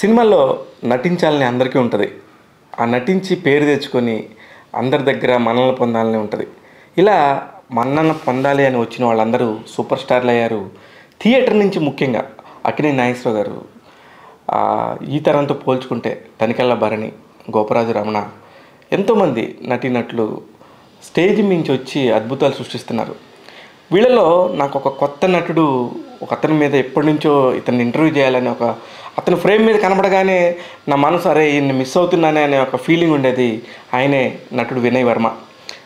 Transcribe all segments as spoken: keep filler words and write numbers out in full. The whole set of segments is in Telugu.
సినిమాలో నటించాలని అందరికీ ఉంటుంది. ఆ నటించి పేరు తెచ్చుకొని అందరి దగ్గర మన్నన పొందాలని ఉంటుంది. ఇలా మన్నన పొందాలి అని వచ్చిన వాళ్ళందరూ సూపర్ స్టార్లు అయ్యారు. థియేటర్ నుంచి ముఖ్యంగా అక్కినే నాగేశ్వరరావు గారు, ఈ తరంతో పోల్చుకుంటే తనికెళ్ళ భరణి, గోపరాజు రమణ, ఎంతోమంది నటీనటులు స్టేజ్ నుంచి వచ్చి అద్భుతాలు సృష్టిస్తున్నారు. వీళ్ళలో నాకు ఒక కొత్త నటుడు ఒక అతని మీద ఎప్పటి నుంచో ఇతన్ని ఇంటర్వ్యూ చేయాలని, ఒక అతని ఫ్రేమ్ మీద కనబడగానే నా మనసు అరే ఈయన్ని మిస్ అవుతున్నానే అనే ఒక ఫీలింగ్ ఉండేది. ఆయనే నటుడు వినయ్ వర్మ.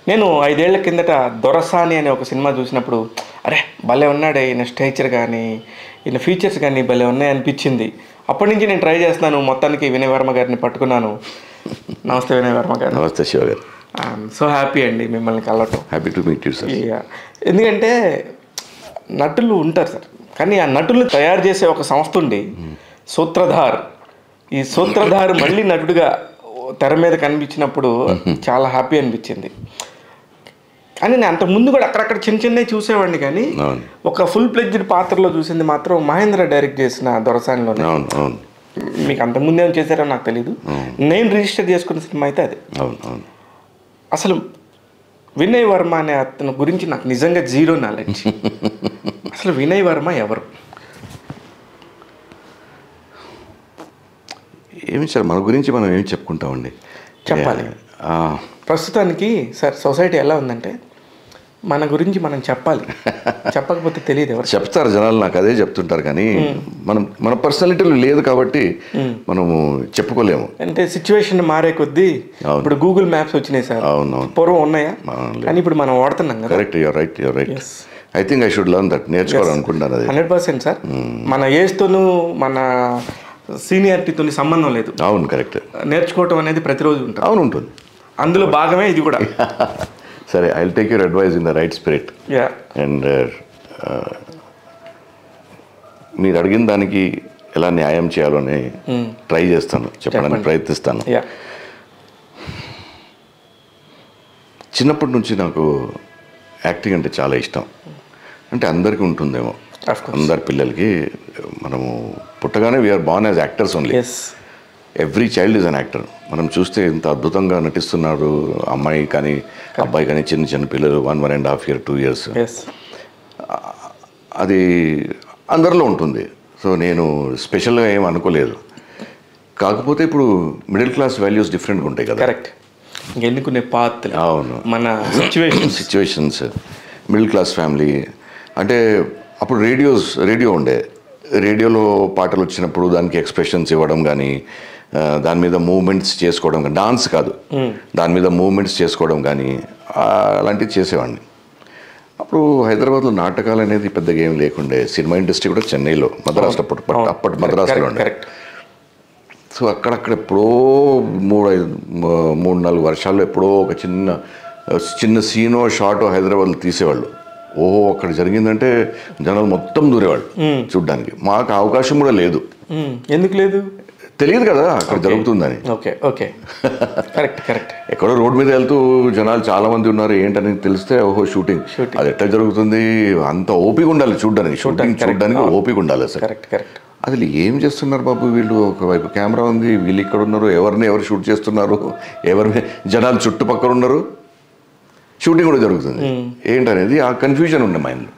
నేను ఐదేళ్ల కిందట దొరసాని అనే ఒక సినిమా చూసినప్పుడు అరే భలే ఉన్నాడే ఈయన, స్టేచర్ కానీ ఈయన ఫీచర్స్ కానీ భలే ఉన్నాయి అనిపించింది. అప్పటి నుంచి నేను ట్రై చేస్తున్నాను. మొత్తానికి వినయ్ వర్మ గారిని పట్టుకున్నాను. నమస్తే వినయ్ వర్మ గారు. నమస్తే శివ గారు. ఐఎమ్ సో హ్యాపీ అండి మిమ్మల్ని కలవటం. Happy to meet you sir. ఎందుకంటే నటులు ఉంటారు సార్, కానీ ఆ నటులు తయారు చేసే ఒక సంస్థ ఉండి సూత్రధార్, ఈ సూత్రధార్ మళ్ళీ నటుడుగా తెర మీద కనిపించినప్పుడు చాలా హ్యాపీ అనిపించింది. కానీ నేను అంతకుముందు కూడా అక్కడక్కడ చిన్న చిన్నవి చూసేవాడిని, కానీ ఒక ఫుల్ ప్లెడ్జ్డ్ పాత్రలో చూసింది మాత్రం మహేంద్ర డైరెక్ట్ చేసిన దొరసానిలోనే. మీకు అంతకుముందు ఏం చేశారో నాకు తెలీదు, నేను రిజిస్టర్ చేసుకున్న సినిమా అయితే అది. అసలు వినయ్ వర్మ అనే అతని గురించి నాకు నిజంగా జీరో నాలెడ్జ్. అసలు వినయ్ వర్మ ఎవరు? ఏమి సార్ మన గురించి మనం ఏమి చెప్పుకుంటామండి, చెప్పాలి. ప్రస్తుతానికి సార్ సొసైటీ ఎలా ఉందంటే మన గురించి మనం చెప్పాలి, చెప్పకపోతే తెలియదు ఎవరు. చెప్తారు జనాలు, నాకు అదే చెప్తుంటారు. కానీ మనం మన పర్సనాలిటీలు లేదు కాబట్టి మనము చెప్పుకోలేము. అంటే సిచ్యువేషన్ మారే కొద్దీ ఇప్పుడు గూగుల్ మ్యాప్స్ వచ్చినాయి సార్. అవునవును. పూర్వం ఉన్నాయా కానీ ఇప్పుడు మనం వాడుతున్నాం కదా. Correct, your right, your right. I think I should learn that, నేర్చుకోవాలనుకుంటాను. అది హండ్రెడ్ పర్సెంట్ సార్. మన ఏజ్తోనూ మన సీనియారిటీతో సంబంధం లేదు. అవును కరెక్ట్. నేర్చుకోవటం అనేది ప్రతిరోజు ఉంటుంది. అవును ఉంటుంది, అందులో భాగమే ఇది కూడా. సరే, I will take your advice in the right spirit. Yeah. And మీరు అడిగిన దానికి ఎలా న్యాయం చేయాలని ట్రై చేస్తాను, చెప్పడానికి ప్రయత్నిస్తాను. చిన్నప్పటి నుంచి నాకు యాక్టింగ్ అంటే చాలా ఇష్టం. అంటే అందరికీ ఉంటుందేమో, అందరి పిల్లలకి. మనము పుట్టగానే we are born as actors only. Every child is an actor. మనం చూస్తే ఇంత అద్భుతంగా నటిస్తున్నారు అమ్మాయి కానీ అబ్బాయి కానీ, చిన్న చిన్న పిల్లలు one one and half year two years అది అందరిలో ఉంటుంది. సో నేను స్పెషల్గా ఏం అనుకోలేదు. కాకపోతే ఇప్పుడు మిడిల్ క్లాస్ వాల్యూస్ డిఫరెంట్గా ఉంటాయి కదా. కరెక్ట్. ఎన్నుకునే పాత్ర. అవును. మన situation situations middle class family అంటే అప్పుడు రేడియోస్ రేడియో ఉండే. రేడియోలో పాటలు వచ్చినప్పుడు దానికి ఎక్స్ప్రెషన్స్ ఇవ్వడం కానీ, దాని మీద మూమెంట్స్ చేసుకోవడం కానీ, డాన్స్ కాదు దాని మీద మూమెంట్స్ చేసుకోవడం కానీ అలాంటివి చేసేవాడిని. అప్పుడు హైదరాబాద్లో నాటకాలు అనేది పెద్దగా ఏం లేకుండే. సినిమా ఇండస్ట్రీ కూడా చెన్నైలో, మద్రాసులో, అప్పటి అప్పటి మద్రాసులో ఉండే. సో అక్కడక్కడ ఎప్పుడో మూడు ఐదు మూడు నాలుగు వర్షాల్లో ఎప్పుడో ఒక చిన్న చిన్న సీనో షాటో హైదరాబాద్లో తీసేవాళ్ళు. ఓహో అక్కడ జరిగిందంటే జనాలు మొత్తం దూరేవాళ్ళు చూడ్డానికి. మాకు అవకాశం కూడా లేదు. ఎందుకు లేదు? తెలియదు కదా అక్కడ జరుగుతుందని. Okay okay correct correct. ఎక్కడో రోడ్ మీద వెళ్తూ జనాలు చాలా మంది ఉన్నారు ఏంటని తెలిస్తే ఓహో షూటింగ్, అది ఎట్లా జరుగుతుంది. అంత ఓపిక ఉండాలి చూడ్డానికి, షూటింగ్ చూడ్డానికి ఓపిక ఉండాలి సార్. Correct correct. అది ఏం చేస్తున్నారు బాబు వీళ్ళు, ఒకవైపు కెమెరా ఉంది, వీళ్ళు ఇక్కడ ఉన్నారు, ఎవరిని ఎవరు షూట్ చేస్తున్నారు, ఎవరిని జనాలు చుట్టుపక్కల ఉన్నారు, షూటింగ్ కూడా జరుగుతుంది ఏంటనేది ఆ కన్ఫ్యూజన్ ఉండే మైండ్లో.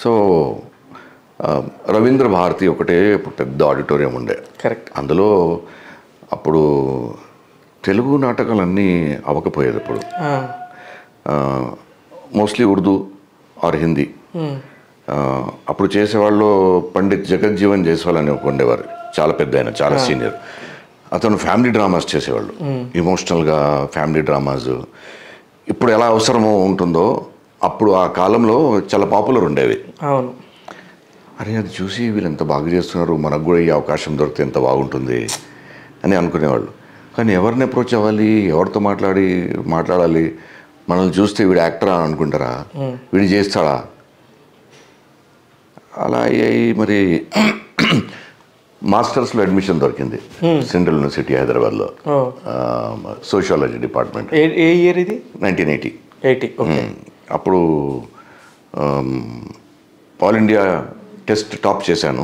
సో రవీంద్ర భారతి ఒకటే పెద్ద ఆడిటోరియం ఉండే. కరెక్ట్. అందులో అప్పుడు తెలుగు నాటకాలన్నీ అవ్వకపోయేది. అప్పుడు మోస్ట్లీ ఉర్దూ ఆర్ హిందీ. అప్పుడు చేసేవాళ్ళు పండిత్ జగజ్జీవన్ జైస్వాలని ఉండేవారు, చాలా పెద్ద ఆయన, చాలా సీనియర్. అతను ఫ్యామిలీ డ్రామాస్ చేసేవాళ్ళు, ఎమోషనల్గా ఫ్యామిలీ డ్రామాస్. ఇప్పుడు ఎలా అవసరమో ఉంటుందో అప్పుడు ఆ కాలంలో చాలా పాపులర్ ఉండేవి. అవును. అరే అది చూసి వీళ్ళు ఎంత బాగా చేస్తున్నారు, మనకు కూడా ఈ అవకాశం దొరికితే ఎంత బాగుంటుంది అని అనుకునేవాళ్ళు. కానీ ఎవరిని అప్రోచ్ అవ్వాలి, ఎవరితో మాట్లాడి మాట్లాడాలి, మనల్ని చూస్తే వీడు యాక్టరా అనుకుంటారా, వీడు చేస్తాడా, అలా అయ్యాయి. మరి మాస్టర్స్లో అడ్మిషన్ దొరికింది సెంట్రల్ యూనివర్సిటీ హైదరాబాద్లో, సోషియాలజీ డిపార్ట్మెంట్. ఏ ఇయర్ ఇది? నైన్టీన్ ఎయిటీ ఎయిటీ అప్పుడు ఆల్ ఇండియా టెస్ట్ టాప్ చేశాను.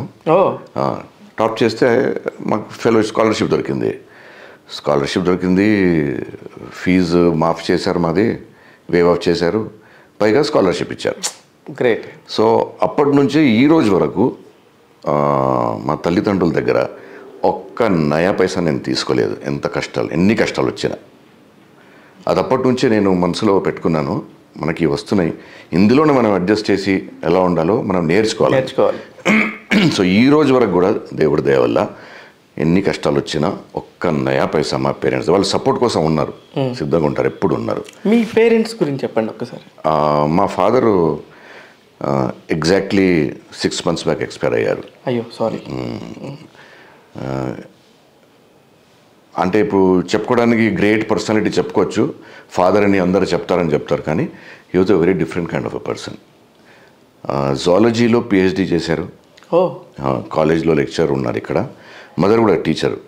టాప్ చేస్తే మాకు ఫెలో స్కాలర్షిప్ దొరికింది. స్కాలర్షిప్ దొరికింది ఫీజు మాఫ్ చేశారు, మాది వేవ్ ఆఫ్ చేశారు, పైగా స్కాలర్షిప్ ఇచ్చారు. గ్రేట్. సో అప్పటి నుంచి ఈ రోజు వరకు మా తల్లిదండ్రుల దగ్గర ఒక్క నయా పైసా నేను తీసుకోలేదు, ఎంత కష్టాలు ఎన్ని కష్టాలు వచ్చినా. అది అప్పటి నుంచే నేను మనసులో పెట్టుకున్నాను, మనకి వస్తున్నాయి, ఇందులోనే మనం అడ్జస్ట్ చేసి ఎలా ఉండాలో మనం నేర్చుకోవాలి నేర్చుకోవాలి సో ఈ రోజు వరకు కూడా దేవుడి దయ వల్ల ఎన్ని కష్టాలు వచ్చినా ఒక్క నయా పైసా మా పేరెంట్స్ వాళ్ళు సపోర్ట్ కోసం ఉన్నారు, సిద్ధంగా ఉంటారు, ఎప్పుడు ఉన్నారు. మీ పేరెంట్స్ గురించి చెప్పండి ఒకసారి. మా father exactly six months back expire అయ్యారు. అయ్యో సారీ. అంటే ఇప్పుడు చెప్పుకోవడానికి గ్రేట్ పర్సనాలిటీ చెప్పుకోవచ్చు, ఫాదర్ అని అందరూ చెప్తారని చెప్తారు, కానీ he was a very different kind of a person. జువాలజీలో పిహెచ్డి చేశారు, కాలేజ్లో లెక్చరర్ ఉన్నారు ఇక్కడ. మదర్ కూడా టీచరు,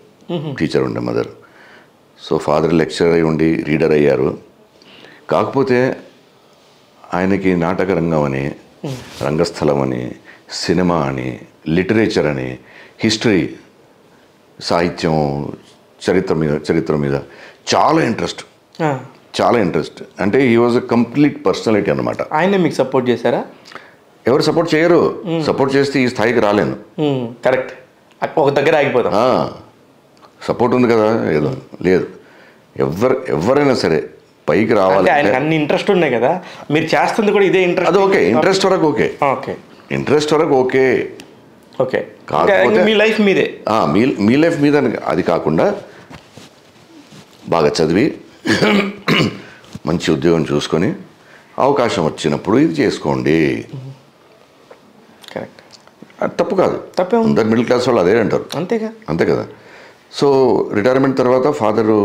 టీచర్ ఉండే మదర్. సో ఫాదర్ లెక్చరర్ అయి ఉండి రీడర్ అయ్యారు. కాకపోతే ఆయనకి నాటక రంగం అని, రంగస్థలం అని, సినిమా అని, లిటరేచర్ అని, హిస్టరీ, సాహిత్యం, చరిత్ర మీద చరిత్ర మీద చాలా ఇంట్రెస్ట్, చాలా ఇంట్రెస్ట్. అంటే he was a complete personality అనమాట. ఆయన మీకు సపోర్ట్ చేశారా? ఎవరు సపోర్ట్ చేయరు, సపోర్ట్ చేస్తే ఈ స్థాయికి రాలేను. కరెక్ట్, ఒక దగ్గర ఆగిపోతాం. సపోర్ట్ ఉంది కదా, ఏదో లేదు. ఎవరు ఎవరైనా సరే పైకి రావాలి. అన్ని ఇంట్రెస్ట్ ఉన్నాయి కదా, మీరు చేస్తుంది కూడా ఇదే ఇంట్రెస్ట్. అది ఓకే, ఇంట్రెస్ట్ వరకు ఓకే, ఓకే ఇంట్రెస్ట్ వరకు ఓకే, ఓకే. కాకపోతే మీ లైఫ్ మీదే, మీ మీ లైఫ్ మీద అది కాకుండా బాగా చదివి మంచి ఉద్యోగం చూసుకొని అవకాశం వచ్చినప్పుడు ఇది చేసుకోండి. కరెక్ట్, తప్పు కాదు, తప్పే ఉంది. మిడిల్ క్లాస్ వాళ్ళు అదే అంటారు, అంతేగా, అంతే కదా. సో రిటైర్మెంట్ తర్వాత ఫాదరు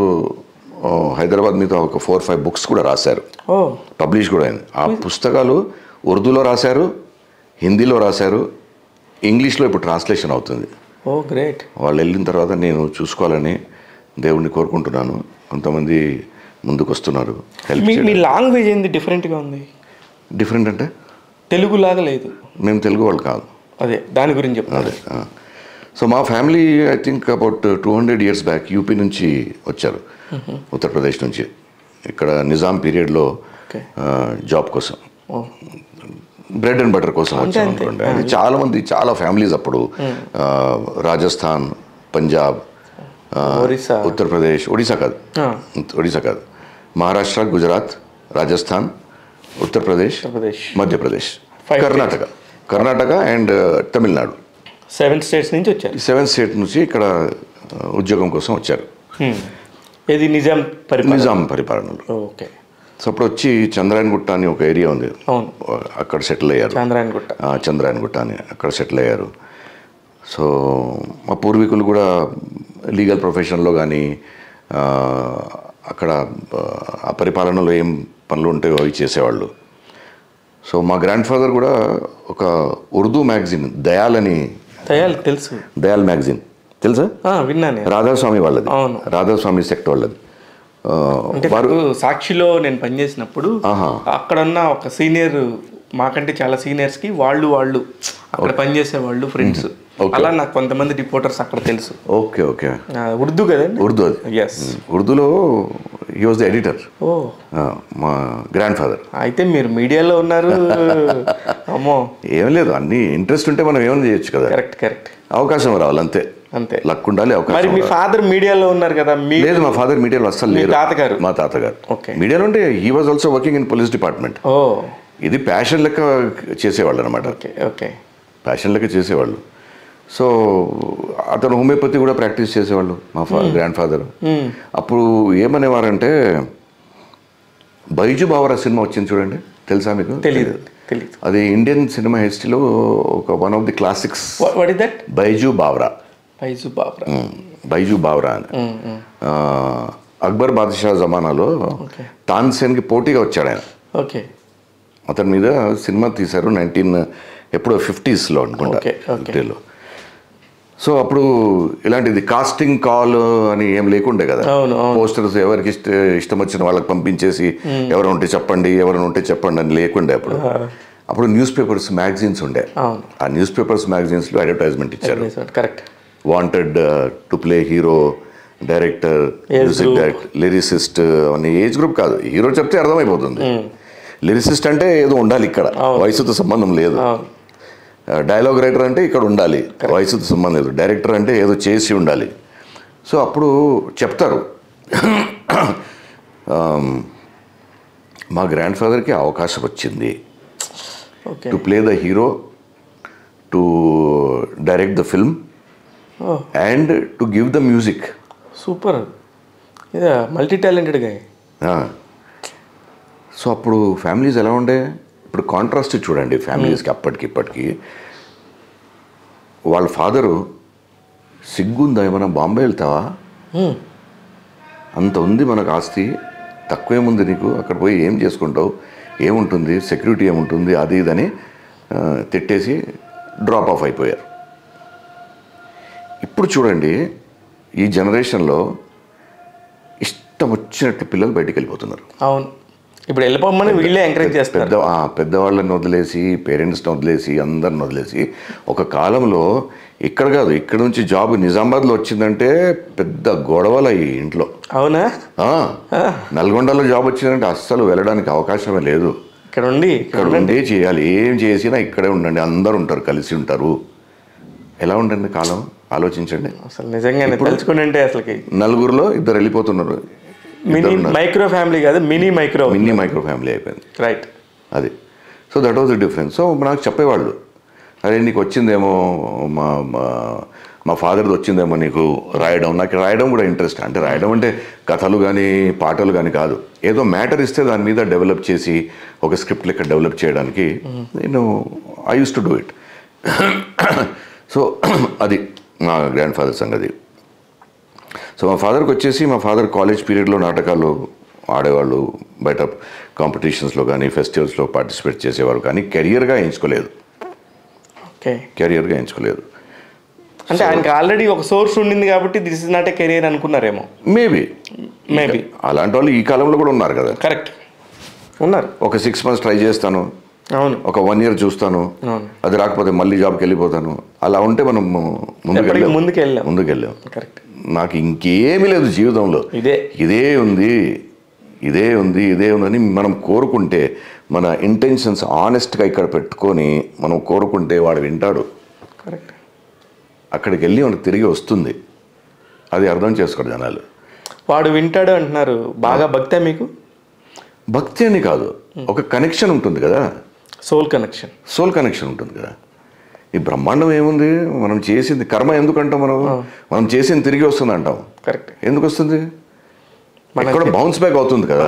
హైదరాబాద్ మీద ఒక ఫోర్ ఫైవ్ బుక్స్ కూడా రాశారు, పబ్లిష్ కూడా అయింది. ఆ పుస్తకాలు ఉర్దూలో రాశారు, హిందీలో రాశారు, ఇంగ్లీష్లో ఇప్పుడు ట్రాన్స్లేషన్ అవుతుంది. Oh great. వాళ్ళు వెళ్ళిన తర్వాత నేను చూసుకోవాలని దేవుణ్ణి కోరుకుంటున్నాను. కొంతమంది ముందుకు వస్తున్నారు. మీ లాంగ్వేజ్ ఏంది? డిఫరెంట్గా ఉంది. డిఫరెంట్ అంటే తెలుగు లాగా లేదు, మేము తెలుగు వాళ్ళు కాదు, అదే దాని గురించి చెప్తాను. సో మా family I think about two hundred years back UP నుంచి వచ్చారు, ఉత్తరప్రదేశ్ నుంచి. ఇక్కడ నిజాం పీరియడ్లో జాబ్ కోసం, బ్రెడ్ అండ్ బటర్ కోసం వచ్చాను అనుకోండి. అది చాలామంది, చాలా ఫ్యామిలీస్ అప్పుడు రాజస్థాన్, పంజాబ్, ఉత్తరప్రదేశ్, ఒడిశా కాదు ఒడిశా కాదు Maharashtra, Gujarat, Rajasthan, Uttar Pradesh, Madhya Pradesh, Karnataka Karnataka and Tamil Nadu, seven states నుంచి వచ్చారు. సెవెన్ స్టేట్స్ నుంచి ఇక్కడ ఉద్యోగం కోసం వచ్చారు. ఇది నిజాం పరిపాలన, నిజాం పరిపాలనలో. ఓకే. సో అప్పుడు వచ్చి చంద్రాయణగుట్ట అని ఒక ఏరియా ఉంది, అక్కడ సెటిల్ అయ్యారు. చంద్రాయణగుట్ట చంద్రాయణగుట్ట అని అక్కడ సెటిల్ అయ్యారు. సో మా పూర్వీకులు కూడా లీగల్ ప్రొఫెషన్లో కానీ, అక్కడ ఆ పరిపాలనలో ఏం పనులు ఉంటాయో అవి చేసేవాళ్ళు. సో మా గ్రాండ్ ఫాదర్ కూడా ఒక ఉర్దూ మ్యాగజైన్ దయాల్ అని, దయాల్ తెలుసు, దయాల్ మ్యాగజైన్ తెలుసా? విన్నాను. రాధాస్వామి వాళ్ళది, రాధాస్వామి సెక్ట్ వాళ్ళది. సాక్షిలో నేను పనిచేసినప్పుడు అక్కడున్న ఒక సీనియర్, మాకంటే చాలా సీనియర్స్కి వాళ్ళు వాళ్ళు అక్కడ పనిచేసే వాళ్ళు ఫ్రెండ్స్, అలా నాకు కొంతమంది రిపోర్టర్స్ అక్కడ తెలుసు. Okay okay. ఉర్దూ కదండి? ఉర్దూ అది, ఎస్. ఉర్దూలో he was the editor, oh మా గ్రాండ్ ఫాదర్. అయితే మీరు మీడియాలో ఉన్నారు. అమ్మో, ఏం లేదు, అన్ని ఇంట్రెస్ట్ ఉంటే మనం ఏమైనా చేయొచ్చు కదా. కరెక్ట్ కరెక్ట్, అవకాశం రావాలి, అంతే అంతే, లక్ ఉండాలి, అవకాశం. మరి మీ ఫాదర్ మీడియాలో ఉన్నారు కదా? లేదు, మా ఫాదర్ మీడియాలో అస్సలు లేదు. తాతగారు, మా తాతగారు మీడియాలో ఉంటే he was also working in police department. Oh ఇది ప్యాషన్ లెక్క చేసేవాళ్ళు అనమాట. ఓకే ఓకే, ప్యాషన్ లెక్క చేసేవాళ్ళు. సో అతను హోమియోపతి కూడా ప్రాక్టీస్ చేసేవాళ్ళు మా ఫా గ్రాండ్ ఫాదర్. అప్పుడు ఏమనేవారంటే, బైజు బావరా సినిమా వచ్చింది చూడండి, తెలుసా మీకు? తెలీదు. అది ఇండియన్ సినిమా హిస్టరీలో ఒక one of the classics. What is that? Baiju Bawra. Baiju Bawra Baiju Bawra అని అక్బర్ బాద్షా జమానాలో తాన్సేన్కి పోటీగా వచ్చాడు ఆయన. ఓకే. అతని మీద సినిమా తీశారు నైన్టీన్ ఎప్పుడో ఫిఫ్టీస్లో అనుకుంటా, ఫిఫ్టీలో. సో అప్పుడు ఇలాంటిది కాస్టింగ్ కాల్ అని ఏం లేకుండే కదా, పోస్టర్స్ ఎవరికి ఇష్ట ఇష్టం వచ్చిన వాళ్ళకి పంపించేసి ఎవరు ఉంటే చెప్పండి ఎవరు ఉంటే చెప్పండి అని లేకుండే అప్పుడు. అప్పుడు న్యూస్ పేపర్స్ మ్యాగజైన్స్ ఉండే ఆ న్యూస్ పేపర్స్ మ్యాగజైన్స్ లో అడ్వర్టైజ్మెంట్ ఇచ్చారు correct wanted to play hero director music director lyricist అనే ఏజ్ గ్రూప్ కాదు హీరో చెప్తే అర్థమైపోతుంది లిరిసిస్ట్ అంటే ఏదో ఉండాలి ఇక్కడ వయసుతో సంబంధం లేదు డైలాగ్ రైటర్ అంటే ఇక్కడ ఉండాలి వయసుతో సంబంధం లేదు డైరెక్టర్ అంటే ఏదో చేసి ఉండాలి సో అప్పుడు చెప్తారు మా గ్రాండ్ ఫాదర్కి అవకాశం వచ్చింది to play the hero to direct the film and to give the music super multi talented గా సో అప్పుడు ఫ్యామిలీస్ ఎలా ఉండే ఇప్పుడు కాంట్రాస్ట్ చూడండి ఫ్యామిలీస్కి అప్పటికి ఇప్పటికి వాళ్ళ ఫాదరు సిగ్గుందా ఏమైనా బాంబే వెళ్తావా అంత ఉంది మనకు ఆస్తి తక్కువేముంది నీకు అక్కడ పోయి ఏం చేసుకుంటావు ఏముంటుంది సెక్యూరిటీ ఏముంటుంది అది ఇదని తిట్టేసి డ్రాప్ ఆఫ్ అయిపోయారు ఇప్పుడు చూడండి ఈ జనరేషన్లో ఇష్టం వచ్చినట్లు పిల్లలు బయటకు వెళ్ళిపోతున్నారు అవును ఇప్పుడు వెళ్ళిపోమని వీళ్ళే ఎంకరేజ్ చేస్తారు పెద్దవాళ్ళని వదిలేసి పేరెంట్స్ని వదిలేసి అందరిని వదిలేసి ఒక కాలంలో ఇక్కడ కాదు ఇక్కడ నుంచి జాబ్ నిజామాబాద్లో వచ్చిందంటే పెద్ద గొడవలు అయ్యి ఇంట్లో అవునా నల్గొండలో జాబ్ వచ్చిందంటే అస్సలు వెళ్ళడానికి అవకాశమే లేదు ఇక్కడ ఉండి ఇక్కడ ఉండి చేయాలి ఏం చేసినా ఇక్కడే ఉండండి అందరు ఉంటారు కలిసి ఉంటారు ఎలా ఉండండి కాలం ఆలోచించండి అసలు నిజంగానే తెలుసుకుంటే అసలుకి నలుగురులో ఇద్దరు వెళ్ళిపోతున్నారు మినీ మైక్రో ఫ్యామిలీ కాదు mini micro mini micro family అయిపోయింది రైట్ అది so that was the difference so నాకు చెప్పేవాళ్ళు అరే నీకు వచ్చిందేమో మా మా ఫాదర్ది వచ్చిందేమో నీకు రాయడం నాకు రాయడం కూడా ఇంట్రెస్ట్ అంటే రాయడం అంటే కథలు కానీ పాటలు కానీ కాదు ఏదో మ్యాటర్ ఇస్తే దాని మీద డెవలప్ చేసి ఒక స్క్రిప్ట్ లెక్క డెవలప్ చేయడానికి నేను I use to do it so అది మా గ్రాండ్ ఫాదర్ సంగతి సో మా ఫాదర్కి వచ్చేసి మా ఫాదర్ కాలేజ్ పీరియడ్లో నాటకాలు ఆడేవాళ్ళు బయట కాంపిటీషన్స్లో కానీ ఫెస్టివల్స్లో పార్టిసిపేట్ చేసేవారు కానీ కెరియర్గా ఎంచుకోలేదు ఓకే కెరియర్గా ఎంచుకోలేదు అంటే ఆయనకి ఆల్రెడీ ఒక సోర్స్ ఉండింది కాబట్టి this is not a career అనుకున్నారేమో మేబీ మేబీ అలాంటి వాళ్ళు ఈ కాలంలో కూడా ఉన్నారు కదా కరెక్ట్ ఉన్నారు ఒక సిక్స్ మంత్స్ ట్రై చేస్తాను అవును ఒక వన్ ఇయర్ చూస్తాను అది రాకపోతే మళ్ళీ జాబ్కి వెళ్ళిపోతాను అలా ఉంటే మనం ముందుకు ముందుకు వెళ్ళాం ముందుకు వెళ్ళాం కరెక్ట్ నాకు ఇంకేమీ లేదు జీవితంలో ఇదే ఇదే ఉంది ఇదే ఉంది ఇదే ఉందని మనం కోరుకుంటే మన ఇంటెన్షన్స్ ఆనెస్ట్గా ఇక్కడ పెట్టుకొని మనం కోరుకుంటే వాడు వింటాడు కరెక్ట్ అక్కడికి వెళ్ళి మనకు తిరిగి వస్తుంది అది అర్థం చేసుకోరు జనాలు వాడు వింటాడు అంటున్నారు బాగా భక్తే మీకు భక్తి అని కాదు ఒక కనెక్షన్ ఉంటుంది కదా సోల్ కనెక్షన్ సోల్ కనెక్షన్ ఉంటుంది కదా ఈ బ్రహ్మాండం ఏముంది మనం చేసింది కర్మ ఎందుకంటాం మనం మనం చేసింది తిరిగి వస్తుంది అంటాం కరెక్ట్ ఎందుకు వస్తుంది మనకు కూడా బౌన్స్ బ్యాక్ అవుతుంది కదా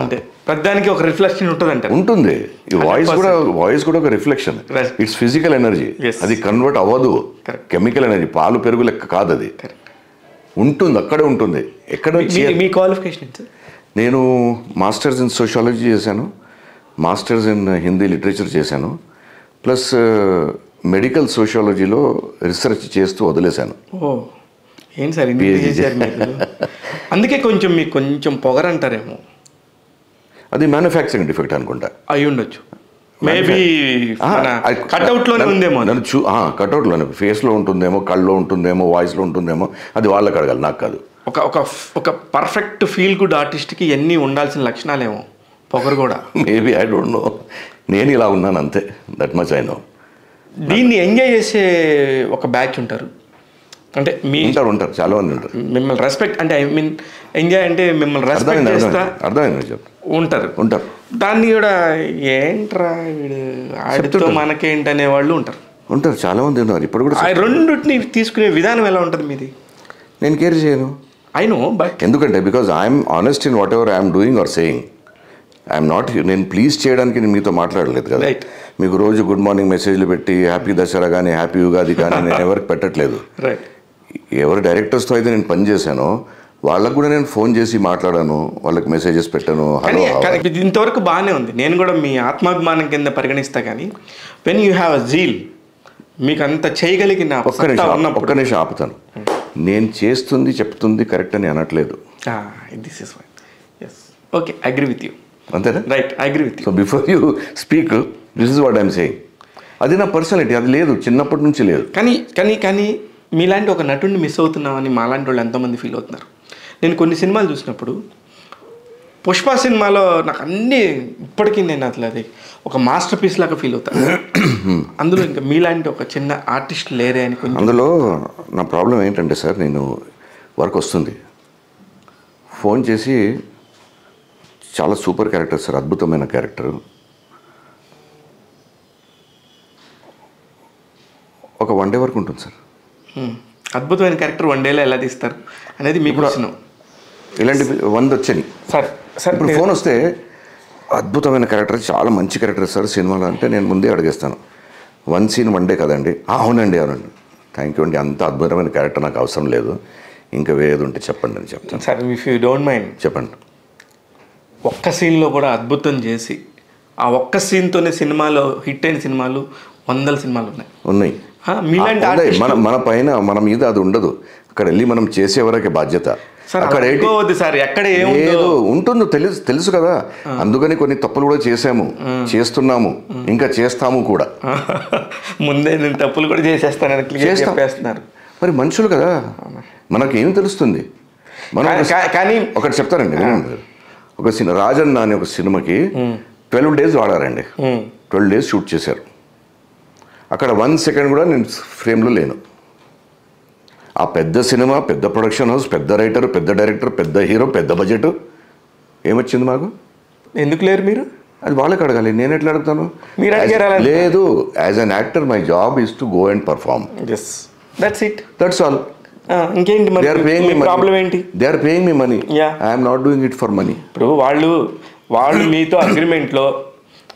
ప్రతిదానికి ఒక రిఫ్లెక్షన్ ఉంటుంది అంటే ఉంటుంది ఈ వాయిస్ కూడా వాయిస్ కూడా ఒక రిఫ్లెక్షన్ ఇట్స్ ఫిజికల్ ఎనర్జీ అది కన్వర్ట్ అవ్వదు కెమికల్ ఎనర్జీ పాలు పెరుగు లెక్క కాదు అది ఉంటుంది అక్కడే ఉంటుంది ఎక్కడ మీ క్వాలిఫికేషన్ నేను మాస్టర్స్ ఇన్ సోషాలజీ చేశాను మాస్టర్స్ ఇన్ హిందీ లిటరేచర్ చేశాను ప్లస్ మెడికల్ సోషాలజీలో రీసెర్చ్ చేస్తూ వదిలేశాను ఏం సార్ అందుకే కొంచెం మీకు కొంచెం పొగరంటారేమో అది మ్యానుఫ్యాక్చరింగ్ డిఫెక్ట్ అనుకుంటా అయి ఉండొచ్చు మేబీ కట్అవుట్లోనే ఉందేమో నన్ను చూ కట్అవుట్లోనే ఫేస్లో ఉంటుందేమో కళ్ళలో ఉంటుందేమో వాయిస్లో ఉంటుందేమో అది వాళ్ళకి అడగాలి నాకు కాదు ఒక ఒక ఒక పర్ఫెక్ట్ ఫీల్ గుడ్ ఆర్టిస్ట్కి ఎన్ని ఉండాల్సిన లక్షణాలేమో పొగరు కూడా మేబీ ఐ డోంట్ నో నేను ఇలా ఉన్నాను అంతే దట్ మచ్ ఐ నో దీన్ని ఎంజాయ్ చేసే ఒక బ్యాచ్ ఉంటారు అంటే మీ ఉంటారు ఉంటారు చాలా మంది ఉంటారు మిమ్మల్ని రెస్పెక్ట్ అంటే ఐ మీన్ ఎంజాయ్ అంటే మిమ్మల్ని రెస్పెక్ట్ చేస్తా అర్థమైంది ఉంటారు ఉంటారు దాన్ని కూడా ఏంట్రా వీడు ఆడితో మనకేంటి అనేవాళ్ళు ఉంటారు ఉంటారు చాలా మంది ఉన్నారు ఇప్పుడు కూడా ఆ రెండింటిని తీసుకునే విధానం ఎలా ఉంటుంది మీది నేను కేర్ చేయను ఐ నో బట్ ఎందుకంటే because I'm honest in whatever I'm doing or saying I'm not నేను ప్లీజ్ చేయడానికి నేను మీతో మాట్లాడలేదు కదా మీకు రోజు గుడ్ మార్నింగ్ మెసేజ్లు పెట్టి హ్యాపీ దసరా కానీ హ్యాపీ యుగాది కానీ నేను ఎవరికి పెట్టట్లేదు ఎవరు డైరెక్టర్స్తో అయితే నేను పని చేశానో వాళ్ళకు కూడా నేను ఫోన్ చేసి మాట్లాడాను వాళ్ళకి మెసేజెస్ పెట్టాను హలో ఇంతవరకు బాగానే ఉంది నేను కూడా మీ ఆత్మాభిమానం కింద పరిగణిస్తా కానీ when you have a zeal మీకు అంత చేయగలిగిన ఒక్క నిమిషం ఒక్క నిమిషం ఆపుతాను నేను చేస్తుంది చెప్తుంది కరెక్ట్ అని అనట్లేదు this is yes okay agree with you అంతేనా right I agree with you so before you speak this is what I'm saying అది నా పర్సనాలిటీ, అది లేదు చిన్నప్పటి నుంచి లేదు. కానీ కానీ కానీ మీలాంటి ఒక నటుడిని మిస్ అవుతున్నామని మాలాంటి వాళ్ళు ఎంతోమంది ఫీల్ అవుతున్నారు. నేను కొన్ని సినిమాలు చూసినప్పుడు పుష్ప సినిమాలో నాకు అన్నీ ఇప్పటికీ నేను అట్లా అది ఒక మాస్టర్ పీస్ లాగా ఫీల్ అవుతాను. అందులో ఇంకా మీలాంటి ఒక చిన్న ఆర్టిస్ట్ లేరే అని కొంచెం. అందులో నా ప్రాబ్లం ఏంటంటే సార్, నేను వర్క్ వస్తుంది ఫోన్ చేసి చాలా సూపర్ క్యారెక్టర్ సార్, అద్భుతమైన క్యారెక్టరు, ఒక వన్ డే వరకు ఉంటుంది సార్. అద్భుతమైన క్యారెక్టర్ వన్ డేలో ఎలా తీస్తారు అనేది మీకు వచ్చిన ఇలాంటి వంద వచ్చాయి సార్. సార్ ఇప్పుడు ఫోన్ వస్తే అద్భుతమైన క్యారెక్టర్, చాలా మంచి క్యారెక్టర్ సార్ సినిమాలో అంటే నేను ముందే అడిగేస్తాను, వన్ సీన్ వన్ డే కదండి. అవునండి అవునండి థ్యాంక్ యూ అండి, అంత అద్భుతమైన క్యారెక్టర్ నాకు అవసరం లేదు, ఇంకా వేరేది ఉంటే చెప్పండి అని చెప్తాను sir. If you don't mind చెప్పండి, ఒక్క సీన్లో కూడా అద్భుతం చేసి ఆ ఒక్క సీన్తోనే సినిమాలో హిట్ అయిన సినిమాలు వందల సినిమాలు ఉన్నాయి ఉన్నాయి మన మన పైన మన మీద అది ఉండదు. అక్కడ వెళ్ళి మనం చేసేవరకే బాధ్యత. అక్కడ ఏదో ఉంటుందో తెలుసు తెలుసు కదా, అందుకని కొన్ని తప్పులు కూడా చేసాము, చేస్తున్నాము, ఇంకా చేస్తాము కూడా. ముందే నేను తప్పులు కూడా చేసేస్తాను. మరి మనుషులు కదా, మనకేమి తెలుస్తుంది మనం. కానీ ఒకటి చెప్తారండి, ఒక సినిమా రాజన్న అనే ఒక సినిమాకి ట్వెల్వ్ డేస్ వాడారండి. ట్వెల్వ్ డేస్ షూట్ చేశారు. అక్కడ వన్ సెకండ్ కూడా నేను ఫ్రేమ్లో లేను. ఆ పెద్ద సినిమా, పెద్ద ప్రొడక్షన్ హౌస్, పెద్ద రైటర్, పెద్ద డైరెక్టర్, పెద్ద హీరో, పెద్ద బడ్జెట్, ఏమొచ్చింది మాకు? ఎందుకు లేరు మీరు? అది వాళ్ళకి అడగాలి, నేను ఎట్లా అడుగుతాను? మీరు లేదు, as an actor my job is to go and perform. Yes, that's it, that's all. ఇంకేంటి మరి? They are paying me problem ఏంటి? They are paying me money. I'm not doing it for money. ఇప్పుడు వాళ్ళు వాళ్ళు మీతో అగ్రిమెంట్లో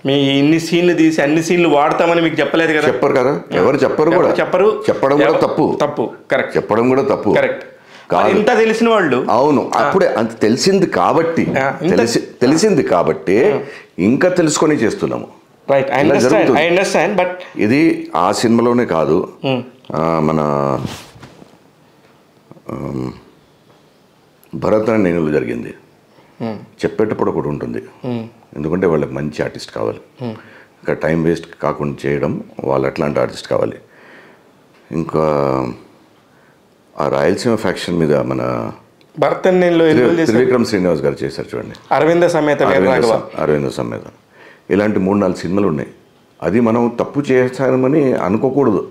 మీ ఇన్ని సీన్లు తీసి అన్ని సీన్లు వాడతామని మీకు చెప్పలేదు కదా? చెప్పరు కదా, ఎవరు చెప్పరు కూడా. చెప్పరు, చెప్పడం కూడా తప్పు. తప్పు, కరెక్ట్. చెప్పడం కూడా తప్పు, కరెక్ట్. ఇంత తెలిసిన వాళ్ళు. అవును, అప్పుడే అంత తెలిసింది కాబట్టి, తెలిసింది కాబట్టి ఇంకా తెలుసుకొని చేస్తున్నాము. Right, I understand. బట్ ఇది ఆ సినిమాలోనే కాదు, మన భరత్ అనే నేను జరిగింది. చెప్పేటప్పుడు ఒకటి ఉంటుంది, ఎందుకంటే వాళ్ళకి మంచి ఆర్టిస్ట్ కావాలి, ఇంకా టైం వేస్ట్ కాకుండా చేయడం, వాళ్ళు అట్లాంటి ఆర్టిస్ట్ కావాలి. ఇంకా ఆ రాయలసీమ ఫ్యాక్షన్ మీద మన త్రివిక్రమ్ శ్రీనివాస్ గారు చేశారు చూడండి, అరవింద సమేత. అరవింద సమేత ఇలాంటి మూడు నాలుగు సినిమాలు ఉన్నాయి. అది మనం తప్పు చేశామని అనుకోకూడదు,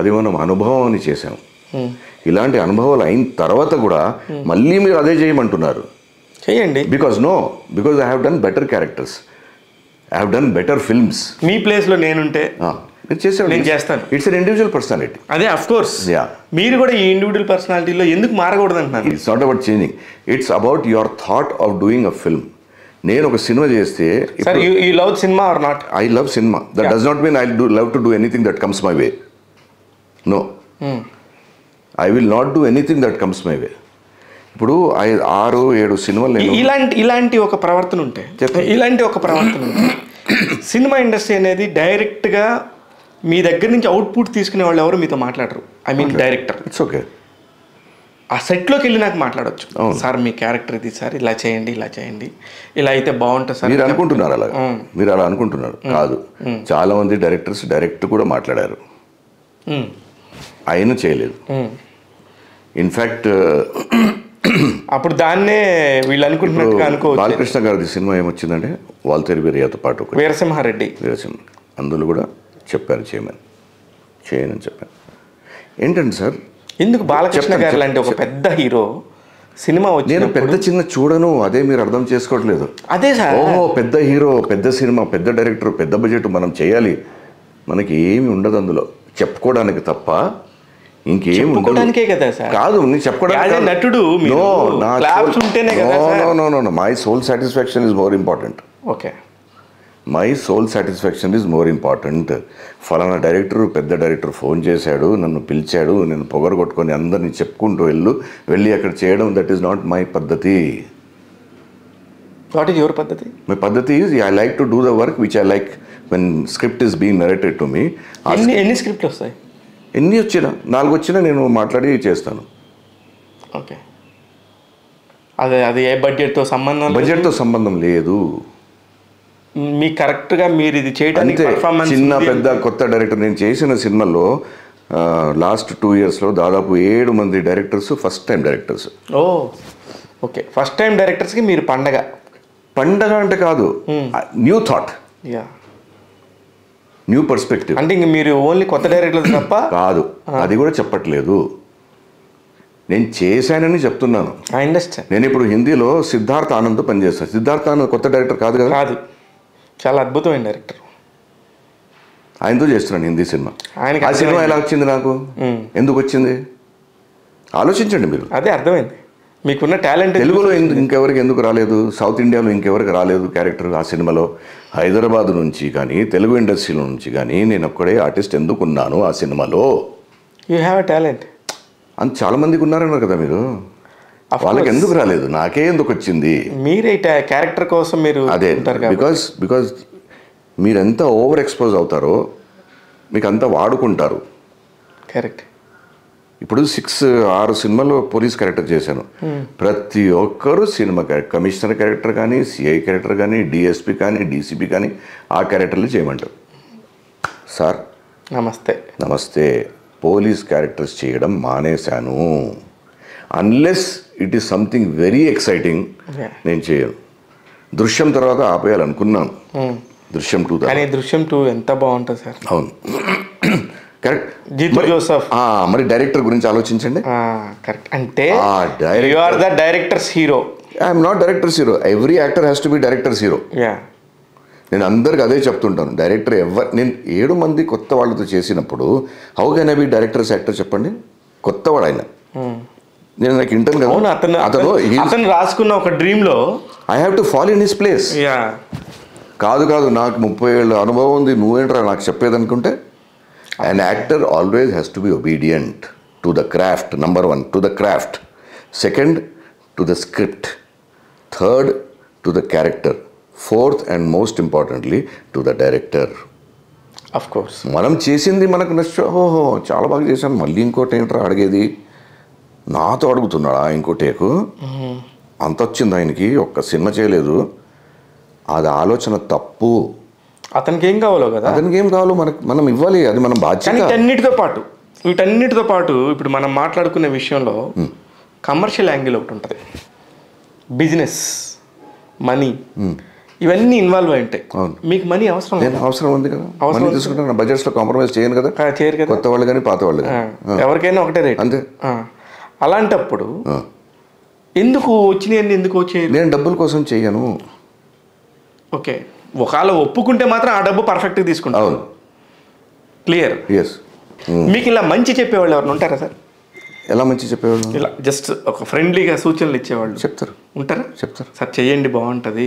అది మనం అనుభవం అని చేసాము. ఇలాంటి అనుభవాలు అయిన తర్వాత కూడా మళ్ళీ మీరు అదే చేయమంటున్నారు. చేయండి, because no because I have done better characters, I have done better films. మీ ప్లేస్లో నేనుంటే నేను చేసాను, నేను చేస్తాను. It's an individual personality. అదే, అఫ్ కోర్స్. యా, మీరు కూడా ఈ ఇండివిజువల్ పర్సనాలిటీలో ఎందుకు మారకూడదు అంటున్నాను. It's not about changing, it's about your thought of doing a film. నేను ఒక సినిమా చేస్తే you love cinema or not? I love cinema. That does not mean I do love to do anything that comes my way. No, I will not do anything that comes my way. ఇప్పుడు ఆరు ఏడు సినిమాలు ఇలాంటి ఇలాంటి ఒక ప్రవర్తన ఉంటే, ఇలాంటి ఒక ప్రవర్తన ఉంటే సినిమా ఇండస్ట్రీ అనేది డైరెక్ట్గా మీ దగ్గర నుంచి అవుట్పుట్ తీసుకునే వాళ్ళు ఎవరు మీతో మాట్లాడరు. I mean director. It's okay, ఆ సెట్లోకి వెళ్ళి నాకు మాట్లాడవచ్చు, సార్ మీ క్యారెక్టర్ ఇది సార్, ఇలా చేయండి ఇలా చేయండి, ఇలా అయితే బాగుంటుంది సార్. మీరు అనుకుంటున్నారు అలా, మీరు అలా అనుకుంటున్నారు కాదు. చాలామంది డైరెక్టర్స్ డైరెక్ట్ కూడా మాట్లాడారు, ఆయన చేయలేదు. ఇన్ఫ్యాక్ట్ అప్పుడు దాన్నే వీళ్ళు అనుకుంటున్నట్టుగా అనుకో. బాలకృష్ణ గారి సినిమా ఏమొచ్చిందంటే వాల్తేరు వీరయ్యతో పాటు వీరసింహారెడ్డి, వీరసింహ అందులో కూడా చెప్పారు చేయమని, చేయనని చెప్పాను. ఏంటండి సార్, ఎందుకు బాలకృష్ణ గారు లాంటి ఒక పెద్ద హీరో సినిమా వచ్చి? నేను పెద్ద చిన్న చూడను, అదే మీరు అర్థం చేసుకోవట్లేదు. అదే సార్, ఓహో పెద్ద హీరో, పెద్ద సినిమా, పెద్ద డైరెక్టర్, పెద్ద బడ్జెట్ మనం చేయాలి. మనకి ఏమి ఉండదు అందులో చెప్పుకోవడానికి తప్ప ఇంకేం ఉండడానికే కదా సార్. కాదు, నేను చెప్పడానికి నటుడు. My soul satisfaction is more important. Okay, my soul satisfaction is more important. ఫలానా డైరెక్టర్, పెద్ద డైరెక్టర్ ఫోన్ చేశాడు, నన్ను పిలిచాడు, నేను పొగరగొట్టుకొని అందరినీ చెప్పుకుంటూ వెళ్ళు వెళ్ళి అక్కడ చేయడం, దట్ ఈస్ నాట్ మై పద్ధతి. వాట్ ఈజ్ యువర్ పద్ధతి? మై పద్ధతి is I like to do the work which I like when script is being narrated to me. ఎన్ని స్క్రిప్ట్ వస్తాయి? ఎన్ని వచ్చినా, నాలుగు వచ్చినా నేను మాట్లాడి చేస్తాను. ఓకే, అదే అది ఏ బడ్జెట్తో సంబంధం, బడ్జెట్తో సంబంధం లేదు. మీ కరెక్ట్ గా మీరు ఇది చేయడానికి పర్ఫార్మెన్స్ చిన్న పెద్ద కొత్త డైరెక్టర్ నేను చేసిన సినిమాలో లాస్ట్ టూ ఇయర్స్ లో దాదాపు ఏడు మంది directors first time directors. Oh okay, first time directors కి మీరు పండగ. పండగ అంటే కాదు, న్యూ థాట్, న్యూ పర్స్పెక్టివ్. అంటే ఇంక మీరు ఓన్లీ కొత్త డైరెక్టర్స్ తప్ప కాదు, అది కూడా చెప్పట్లేదు, నేను చేశానని చెప్తున్నాను. I understand. నేను ఇప్పుడు హిందీలో సిద్ధార్థ ఆనంద్ పనిచేస్తాను. సిద్ధార్థ ఆనంద్ కొత్త డైరెక్టర్ కాదు కదా, కాదు, చాలా అద్భుతమైన డైరెక్టర్. ఆయనతో చేస్తున్నాను హిందీ సినిమా. ఆయన ఆ సినిమా ఎలా వచ్చింది, నాకు ఎందుకు వచ్చింది ఆలోచించండి మీరు. అదే అర్థమైంది మీకున్న టాలెంట్. తెలుగులో ఇంకెవరికి ఎందుకు రాలేదు, సౌత్ ఇండియాలో ఇంకెవరికి రాలేదు క్యారెక్టర్ ఆ సినిమాలో. హైదరాబాద్ నుంచి కానీ తెలుగు ఇండస్ట్రీ నుంచి కానీ నేను ఒక్కడే ఆర్టిస్ట్ ఎందుకు ఉన్నాను ఆ సినిమాలో. యూ హ్యావ్ ఎ టాలెంట్ అని చాలామందికి ఉన్నారన్నారు కదా మీరు, వాళ్ళకి ఎందుకు రాలేదు, నాకే ఎందుకు వచ్చింది. మీరే క్యారెక్టర్ కోసం మీరు అదే బికాజ్ బికాజ్ మీరెంత ఓవర్ ఎక్స్పోజ్ అవుతారో మీకు అంతా వాడుకుంటారు. కరెక్ట్. ఇప్పుడు సిక్స్ ఆరు సినిమాలో పోలీస్ క్యారెక్టర్ చేశాను. ప్రతి ఒక్కరు సినిమా క్యారెక్టర్, కమిషనర్ క్యారెక్టర్ కానీ, సిఐ క్యారెక్టర్ కానీ, డిఎస్పీ కానీ, డీసీపీ కానీ ఆ క్యారెక్టర్లు చేయమంటారు. సార్ నమస్తే. నమస్తే. పోలీస్ క్యారెక్టర్స్ చేయడం మానేశాను. Unless it is something very exciting నేను చేయను. దృశ్యం తర్వాత ఆపేయాలనుకున్నాను. దృశ్యం టూ కానీ దృశ్యం టూ ఎంత బాగుంటుంది సార్. అవును కరెక్ట్. జీతు జోసఫ్ మరి డైరెక్టర్ గురించి ఆలోచించండి. కరెక్ట్. అంటే you are the director's hero. I'm not director's hero. Every actor has to be director's hero. నేను అందరికి అదే చెప్తుంటాను. డైరెక్టర్ ఎవరు, నేను ఏడు మంది కొత్త వాళ్ళతో చేసినప్పుడు how can I be director's actor చెప్పండి. కొత్తవాడు ఆయన. నేను నాకు ఇంటర్ అతను అతను అతను రాసుకున్న ఒక డ్రీమ్లో I have to follow in his place. కాదు కాదు నాకు ముప్పై ఏళ్ళ అనుభవం ఉంది, నువ్వేంట్రా నాకు చెప్పేది అనుకుంటే. An actor always has to be obedient to the craft. Number one, to the craft. Second, to the script. Third, to the character. Fourth and most importantly, to the director. Of course. మనం చేసింది మనకు నచ్చ, ఓహో చాలా బాగా చేశాను, మళ్ళీ ఇంకోటి ఏంట్రా అడిగేది, నాతో అడుగుతున్నాడా ఇంకోటేకు అంత వచ్చింది ఆయనకి, ఒక్క సినిమా చేయలేదు. అది ఆలోచన తప్పు. అతనికి ఏం కావాలో కదా, అతనికి ఏం కావాలో మనకు మనం ఇవ్వాలి, అది మనం బాధ్యత. వీటన్నిటితో పాటు వీటన్నిటితో పాటు ఇప్పుడు మనం మాట్లాడుకునే విషయంలో కమర్షియల్ యాంగిల్ ఒకటి ఉంటుంది, బిజినెస్, మనీ, ఇవన్నీ ఇన్వాల్వ్ అయి ఉంటాయి. మీకు మనీ అవసరం లేదు, అవసరం ఉంది కదా, అవసరం తీసుకుంటాను, బడ్జెట్స్లో కాంప్రమైజ్ చేయను కదా, చేయరు కదా, కొత్త వాళ్ళు కానీ పాత వాళ్ళు కానీ ఎవరికైనా ఒకటే రేట్ అంతే. అలాంటప్పుడు ఎందుకు వచ్చినాయని ఎందుకు వచ్చాయి, నేను డబ్బుల కోసం చేయను. ఓకే, ఒకవేళ ఒప్పుకుంటే మాత్రం ఆ డబ్బు పర్ఫెక్ట్గా తీసుకుంటాను. క్లియర్. ఎస్. మీకు ఇలా మంచి చెప్పేవాళ్ళు ఎవరైనా ఉంటారా సార్? ఎలా మంచి చెప్పేవాళ్ళు, ఇలా జస్ట్ ఒక ఫ్రెండ్లీగా సూచనలు ఇచ్చేవాళ్ళు చెప్తారు ఉంటారా? చెప్తారు సార్, చెయ్యండి బాగుంటుంది,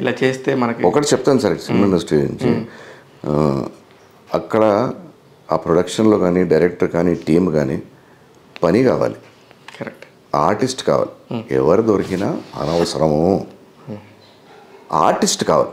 ఇలా చేస్తే మనకి ఒకటి చెప్తాను సార్. సినిమా ఇండస్ట్రీ నుంచి అక్కడ ఆ ప్రొడక్షన్లో కానీ డైరెక్టర్ కానీ టీమ్ కానీ పని కావాలి. కరెక్ట్. ఆర్టిస్ట్ కావాలి. ఎవరు దొరికినా అనవసరము, ఆర్టిస్ట్ కావాలి.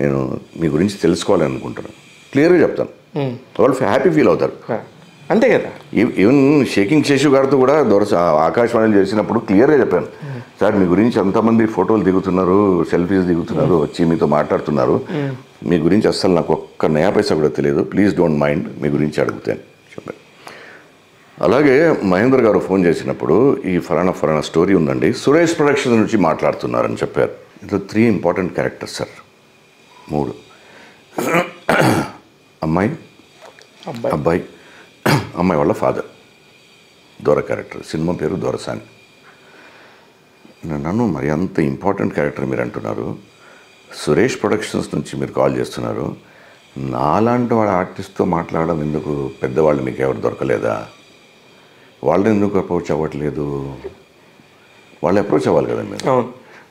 నేను మీ గురించి తెలుసుకోవాలని అనుకుంటున్నాను, క్లియర్గా చెప్తాను. వాళ్ళు హ్యాపీ ఫీల్ అవుతారు అంతే కదా. ఈవెన్ షేకింగ్ శేషు గారితో కూడా దొరస ఆకాశవాణి చేసినప్పుడు క్లియర్గా చెప్పాను, సార్ మీ గురించి ఎంతమంది ఫోటోలు దిగుతున్నారు, సెల్ఫీస్ దిగుతున్నారు, వచ్చి మీతో మాట్లాడుతున్నారు, మీ గురించి అస్సలు నాకు ఒక్క నయా పైసా కూడా తెలియదు, ప్లీజ్ డోంట్ మైండ్, మీ గురించి అడుగుతాను చెప్పాను. అలాగే మహేందర్ గారు ఫోన్ చేసినప్పుడు ఈ ఫలానా ఫలానా స్టోరీ ఉందండి, సురేష్ ప్రొడక్షన్ నుంచి మాట్లాడుతున్నారని చెప్పారు. ఇందులో త్రీ ఇంపార్టెంట్ క్యారెక్టర్స్ సార్, మూడు, అమ్మాయి, అబ్బాయి, అమ్మాయి వాళ్ళ ఫాదర్, దొర క్యారెక్టర్, సినిమా పేరు దొరసాని. నన్ను మరి అంత ఇంపార్టెంట్ క్యారెక్టర్ మీరు అంటున్నారు, సురేష్ ప్రొడక్షన్స్ నుంచి మీరు కాల్ చేస్తున్నారు, నాలాంటి వాళ్ళ ఆర్టిస్ట్తో మాట్లాడడం ఎందుకు, పెద్దవాళ్ళు మీకు ఎవరు దొరకలేదా, వాళ్ళని ఎందుకు అప్రోచ్ అవ్వట్లేదు, వాళ్ళు అప్రోచ్ అవ్వాలి కదా మీరు.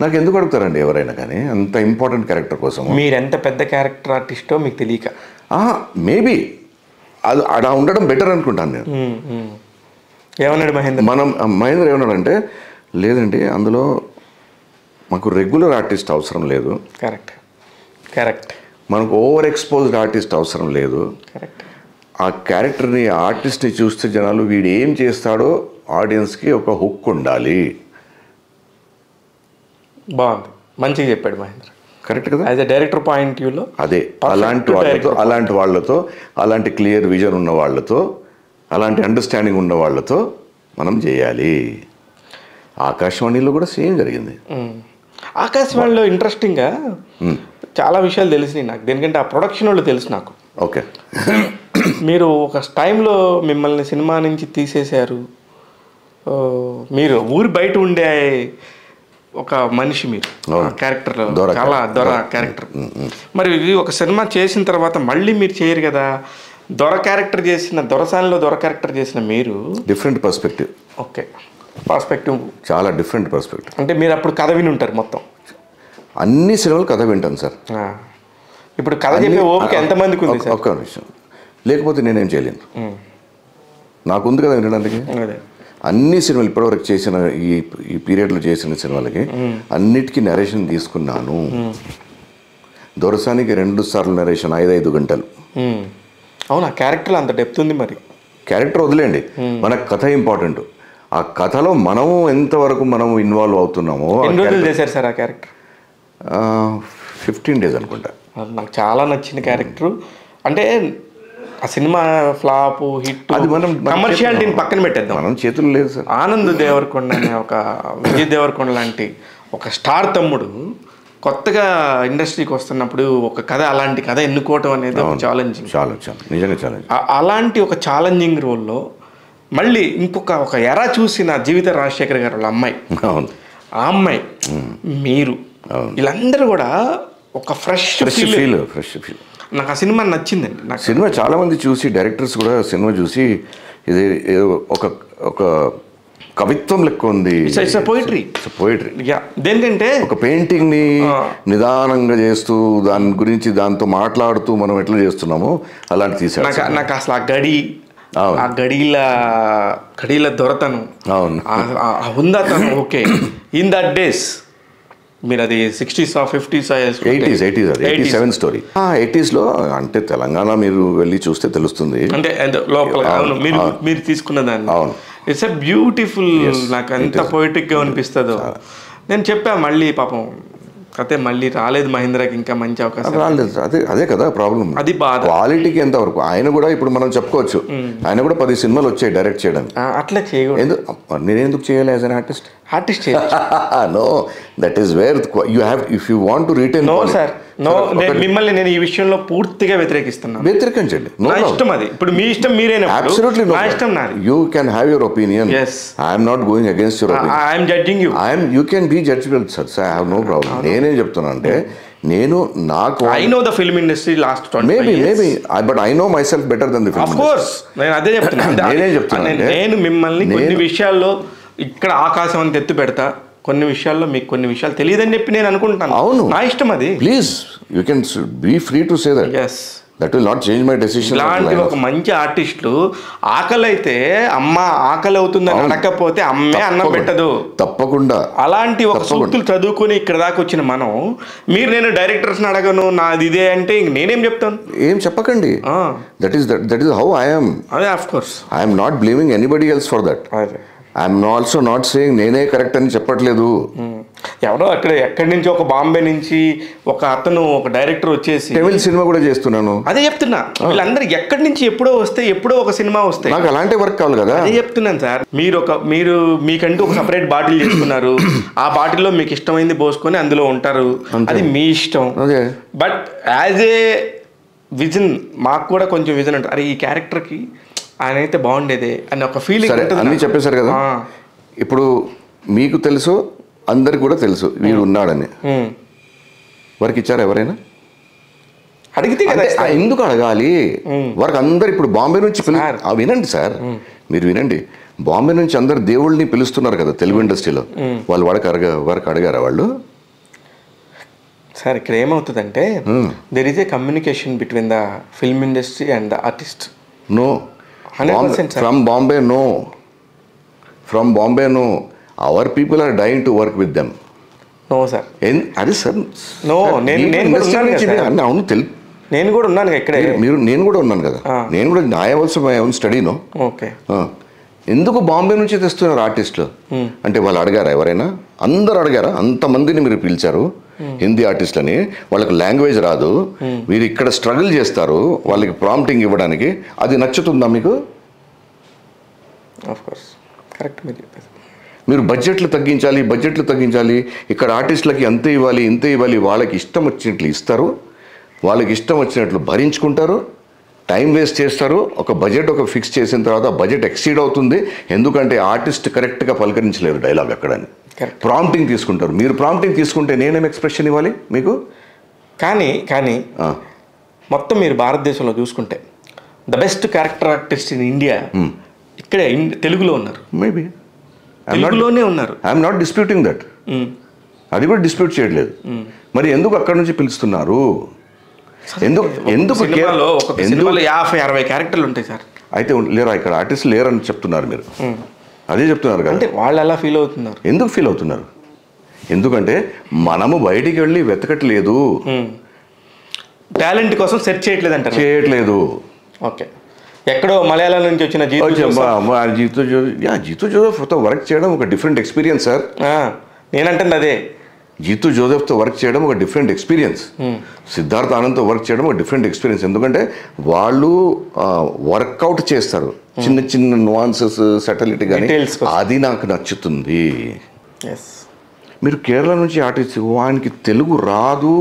నాకు ఎందుకు అడుగుతారండి ఎవరైనా కానీ అంత ఇంపార్టెంట్ క్యారెక్టర్ కోసం? మీరు ఎంత పెద్ద క్యారెక్టర్ ఆర్టిస్టో మీకు తెలియక మేబీ అది అలా ఉండడం బెటర్ అనుకుంటాను నేను. ఏమన్నాడు మహేంద్ర? మనం మహేంద్ర ఏమన్నాడంటే, లేదండి అందులో మాకు రెగ్యులర్ ఆర్టిస్ట్ అవసరం లేదు. కరెక్ట్ కరెక్ట్ మనకు ఓవర్ ఎక్స్పోజ్డ్ ఆర్టిస్ట్ అవసరం లేదు. కరెక్ట్ ఆ క్యారెక్టర్ని ఆర్టిస్ట్ని చూస్తే జనాలు వీడు ఏం చేస్తాడో ఆడియన్స్కి ఒక హుక్ ఉండాలి. బాగుంది, మంచిగా చెప్పాడు మహేంద్ర. కరెక్ట్ కదా? యాజ్ ఎ డైరెక్టర్ పాయింట్ వ్యూలో అదే అలాంటి వాళ్ళతో అలాంటి వాళ్ళతో అలాంటి క్లియర్ విజన్ ఉన్న వాళ్ళతో అలాంటి అండర్స్టాండింగ్ ఉన్న వాళ్ళతో మనం చేయాలి. ఆకాశవాణిలో కూడా సేమ్ జరిగింది. ఆకాశవాణిలో ఇంట్రెస్టింగ్గా చాలా విషయాలు తెలిసినాయి నాకు, ఎందుకంటే ఆ ప్రొడక్షన్ వాళ్ళు తెలుసు నాకు. ఓకే, మీరు ఒక టైంలో మిమ్మల్ని సినిమా నుంచి తీసేశారు, మీరు ఊరి బయట ఉండే ఒక మనిషి, మీరు క్యారెక్టర్ చాలా దొర క్యారెక్టర్. మరి ఒక సినిమా చేసిన తర్వాత మళ్ళీ మీరు చేయరు కదా, దొర క్యారెక్టర్ చేసిన దొరసానిలో దొర క్యారెక్టర్ చేసిన మీరు డిఫరెంట్ పర్స్పెక్టివ్. ఓకే, పర్స్పెక్టివ్ చాలా డిఫరెంట్ పర్స్పెక్టివ్. అంటే మీరు అప్పుడు కథ విని ఉంటారు మొత్తం అన్ని సినిమాలు కథ వింటాను సార్. ఇప్పుడు కథ చెప్పే ఓపిక ఎంతమందికి ఉంది సార్? ఒక్క విషయం లేకపోతే నేనేం చేయలేను, నాకుంది కదా వినడానికి. అన్ని సినిమాలు ఇప్పటివరకు చేసిన ఈ ఈ పీరియడ్లో చేసిన సినిమాలకి అన్నిటికీ నరేషన్ తీసుకున్నాను. దొరసానికి రెండు సార్లు నరేషన్ ఐదైదు గంటలు. అవునా? క్యారెక్టర్ అంత డెప్త్ ఉంది. మరి క్యారెక్టర్ వదిలేండి, మనకు కథ ఇంపార్టెంట్. ఆ కథలో మనము ఎంతవరకు మనం ఇన్వాల్వ్ అవుతున్నామో. చేశారు సార్ ఆ క్యారెక్టర్? ఫిఫ్టీన్ డేస్ అనుకుంటా. నాకు చాలా నచ్చిన క్యారెక్టర్ అంటే ఆ సినిమా ఫ్లాప్ హిట్ అది మనం కమర్షియాలిటీని పక్కన పెట్టేద్దాం, మనం చేతులు లేదు సార్. ఆనంద్ దేవరకొండ అనే ఒక విజయ్ దేవరకొండ లాంటి ఒక స్టార్ తమ్ముడు కొత్తగా ఇండస్ట్రీకి వస్తున్నప్పుడు ఒక కథ అలాంటి కథ ఎన్నుకోవటం అనేది ఒక ఛాలెంజింగ్ ఛాలెంజ్. అలాంటి ఒక ఛాలెంజింగ్ రోల్లో మళ్ళీ ఇంకొక ఒక ఎరా చూసిన జీవిత రాజశేఖర్ గారు వాళ్ళ అమ్మాయి, ఆ అమ్మాయి మీరు వీళ్ళందరూ కూడా ఒక ఫ్రెష్ ఫీల్. ఫ్రెష్ ఫీల్ నాకు ఆ సినిమా నచ్చిందండి. నాకు సినిమా చాలామంది చూసి డైరెక్టర్స్ కూడా సినిమా చూసి ఇది ఒక ఒక కవిత్వం లెక్క ఉంది. పోయిటరీ పోయిటరీ దేనికంటే ఒక పెయింటింగ్ని నిదానంగా చేస్తూ దాని గురించి దాంతో మాట్లాడుతూ మనం ఎట్లా చేస్తున్నామో అలాంటి తీసాడు. నాకు నాకు అసలు ఆ గడి ఆ గడిల గడిల దొరతను ఉందా తను. ఓకే, ఇన్ దట్ డేస్ మీరు అది సిక్స్టీసా ఫిఫ్టీసా ఎయిటీస్ ఎయిటీస్ అది ఎయిటీ సెవెన్ స్టోరీ ఎయిటీస్లో అంటే తెలంగాణ మీరు వెళ్ళి చూస్తే తెలుస్తుంది. అంటే లోపల మీరు తీసుకున్న దాన్ని అవును ఇట్స్ ఎ బ్యూటిఫుల్. నాకు ఎంత పొయిటిక్గా అనిపిస్తుందో. నేను చెప్పా మళ్ళీ పాపం అదే మళ్ళీ రాలేదు మహేంద్రకి ఇంకా మంచి అవకాశం రాలేదు. అదే అదే కదా ప్రాబ్లం, అది బాధ. క్వాలిటీకి ఎంతవరకు ఆయన కూడా ఇప్పుడు మనం చెప్పుకోవచ్చు, ఆయన కూడా పది సినిమాలు వచ్చాయి డైరెక్ట్ చేయడం. అట్లా చేయకూడదు. నేనెందుకు చేయాలి as an artist? Artist no, that is where you have if you want to retain. No sir, no. మిమ్మల్ని నేను ఈ విషయంలో పూర్తిగా వ్యతిరేకిస్తున్నాను. వ్యతిరేకించండి, నా ఇష్టం అది. ఇప్పుడు మీ ఇష్టం మీరేనా? అబ్సల్యూట్లీ నా ఇష్టం నాది. You can have your opinion. I am not going against your opinion. I am judging you. I am you can be judgement sir, I have no problem. నేనేం చెప్తున్నా అంటే నేను నాకు I know the film industry last maybe maybe but I know myself better than the film. Of course నేను అదే చెప్తున్నా. నేనేం చెప్తున్నా అంటే నేను మిమ్మల్ని కొన్ని విషయాల్లో ఇక్కడ ఆకాశం అని ఎత్తు పెడతా, కొన్ని విషయాల్లో మీకు కొన్ని విషయాలు తెలియదని చెప్పి నేను అనుకుంటాను. అవును, నా ఇష్టం అది. Please you can be free to say that. yes that will not change my decision. లాంటి ఒక మంచి ఆర్టిస్టులు ఆకలి అయితే అమ్మ ఆకలి అవుతుందని అనకపోతే అమ్మే అన్నం పెట్టదు తప్పకుండా. అలాంటి ఒక సూక్తులు చదువుకుని ఇక్కడ దాకా వచ్చిన మనం, మీరు నేను డైరెక్టర్స్ని అడగను నాది ఇదే అంటే ఇంక నేనేం చెప్తాను? ఏం చెప్పకండి. That is that is how I am. అదే of course I am not blaming anybody else for that. అదే ఐఎమ్ ఆల్సో నాట్ సేయింగ్ నేనే కరెక్ట్ అని చెప్పట్లేదు. ఎవరో అక్కడ ఎక్కడి నుంచి ఒక బాంబే నుంచి ఒక అతను ఒక డైరెక్టర్ వచ్చేసి తమిళ సినిమా కూడా చేస్తున్నాను. అదే చెప్తున్నా, వీళ్ళందరూ ఎక్కడి నుంచి ఎప్పుడో వస్తే ఎప్పుడో ఒక సినిమా వస్తే నాకు అలాంటి వర్క్ కావాలి కదా. అదే చెప్తున్నాను సార్. మీరు ఒక మీరు మీకంటూ ఒక సపరేట్ బాటిల్ చేసుకున్నారు, ఆ బాటిల్లో మీకు ఇష్టమైంది పోసుకొని అందులో ఉంటారు, అది మీ ఇష్టం. బట్ యాజ్ ఏ విజన్ మాకు కూడా కొంచెం విజన్ అంటారు, అరే ఈ క్యారెక్టర్కి ఆయన అయితే బాగుండేది అని ఒక ఫీలింగ్ అన్నీ చెప్పేశారు కదా. ఇప్పుడు మీకు తెలుసు, అందరికి కూడా తెలుసు వీడు ఉన్నాడని. వారికి ఇచ్చారు ఎవరైనా? అడిగితే ఎందుకు అడగాలి? వారికి అందరు ఇప్పుడు బాంబే నుంచి వినండి సార్, మీరు వినండి. Bombay నుంచి అందరూ దేవుళ్ళని పిలుస్తున్నారు కదా తెలుగు ఇండస్ట్రీలో వాళ్ళు వడక వరకు అడగారా వాళ్ళు సార్ ఇక్కడ ఏమవుతుందంటే there is a communication between the film industry and the artist no one hundred percent from Bombay no from Bombay no our people are dying to work with them no sir అది సార్ నో నేను నేను అవును తెలుసు నేను కూడా ఉన్నాను ఇక్కడ మీరు నేను కూడా ఉన్నాను కదా నేను కూడా I also my own study no okay ఎందుకు బాంబే నుంచి తెస్తున్నారు ఆర్టిస్టులు అంటే వాళ్ళు అడగారా ఎవరైనా అందరూ అడగారా అంతమందిని మీరు పిలిచారు హిందీ ఆర్టిస్టులని వాళ్ళకి లాంగ్వేజ్ రాదు వీరు ఇక్కడ స్ట్రగుల్ చేస్తారు వాళ్ళకి ప్రాంప్టింగ్ ఇవ్వడానికి అది నచ్చుతుందా మీకు ఆఫ్ కోర్స్ కరెక్ట్ మీరు చెప్పారు మీరు బడ్జెట్లు తగ్గించాలి బడ్జెట్లు తగ్గించాలి ఇక్కడ ఆర్టిస్టులకి అంతే ఇవ్వాలి ఇంతే ఇవ్వాలి వాళ్ళకి ఇష్టం వచ్చినట్లు ఇస్తారు వాళ్ళకి ఇష్టం వచ్చినట్లు భరించుకుంటారు టైం వేస్ట్ చేస్తారు ఒక బడ్జెట్ ఒక ఫిక్స్ చేసిన తర్వాత బడ్జెట్ ఎక్సీడ్ అవుతుంది ఎందుకంటే ఆర్టిస్ట్ కరెక్ట్గా పలకరించలేరు డైలాగ్ ఎక్కడని ప్రాంప్టింగ్ తీసుకుంటారు మీరు ప్రాంప్టింగ్ తీసుకుంటే నేనేం ఎక్స్ప్రెషన్ ఇవ్వాలి మీకు కానీ కానీ మొత్తం మీరు భారతదేశంలో చూసుకుంటే the best character artist in India ఇక్కడే తెలుగులో ఉన్నారు మేబీ తెలుగులోనే ఉన్నారు ఐఎమ్ నాట్ డిస్ప్యూటింగ్ దట్ అది కూడా డిస్ప్యూట్ చేయట్లేదు మరి ఎందుకు అక్కడ నుంచి పిలుస్తున్నారు ఎందుకు ఎందుకు ఎందుకు యాభై అరవై క్యారెక్టర్లు ఉంటాయి సార్ అయితే లేరా ఇక్కడ ఆర్టిస్ట్ లేరని చెప్తున్నారు మీరు అదే చెప్తున్నారు కాబట్టి వాళ్ళు ఎలా ఫీల్ అవుతున్నారు ఎందుకు ఫీల్ అవుతున్నారు ఎందుకంటే మనము బయటికి వెళ్ళి వెతకట్లేదు టాలెంట్ కోసం సెర్చ్ చేయట్లేదు అంటారు చేయట్లేదు ఓకే ఎక్కడో మలయాళం నుంచి వచ్చిన జీతు జీతు జోసెఫ్తో వర్క్ చేయడం ఒక డిఫరెంట్ ఎక్స్పీరియన్స్ సార్ నేనంటే అదే జీతు జోసెఫ్తో వర్క్ చేయడం ఒక డిఫరెంట్ ఎక్స్పీరియన్స్ సిద్ధార్థ ఆనంద్తో వర్క్ చేయడం ఒక డిఫరెంట్ ఎక్స్పీరియన్స్ ఎందుకంటే వాళ్ళు వర్కౌట్ చేస్తారు చిన్న చిన్న న్యూయాన్సెస్ సటిలిటీ కానీ అది నాకు నచ్చుతుంది మీరు కేరళ నుంచి ఆర్టిస్ట్ వానికి తెలుగు రాదు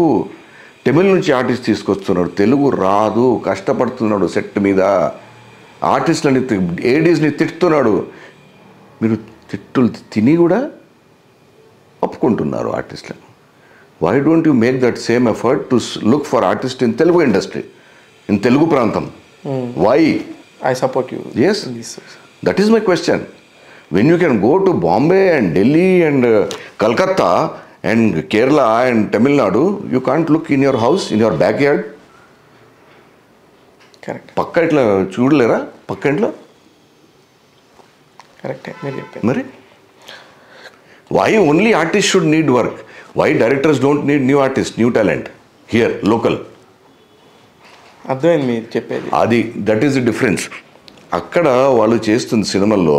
తమిళ నుంచి ఆర్టిస్ట్ తీసుకొస్తున్నాడు తెలుగు రాదు కష్టపడుతున్నాడు సెట్ మీద ఆర్టిస్ట్లని ఏడీస్ని తిట్టుతున్నాడు మీరు తిట్టులు తిని కూడా ఒప్పుకుంటున్నారు ఆర్టిస్ట్లను why don't you make that same effort to look for artist in Telugu industry in Telugu ప్రాంతం why I support you yes that is my question when you can go to Bombay and Delhi and Calcutta and Kerala and Tamil Nadu you can't look in your house in your back yard correct పక్క ఇట్లా చూడలేరా పక్క ఇంట్లో కరెక్టే మీరు చెప్పారు మరి Why only artists should need work? Why directors don't need new artists, new talent? Here, local. Adhi, that is the difference. Akkada valu chestundi cinemallo,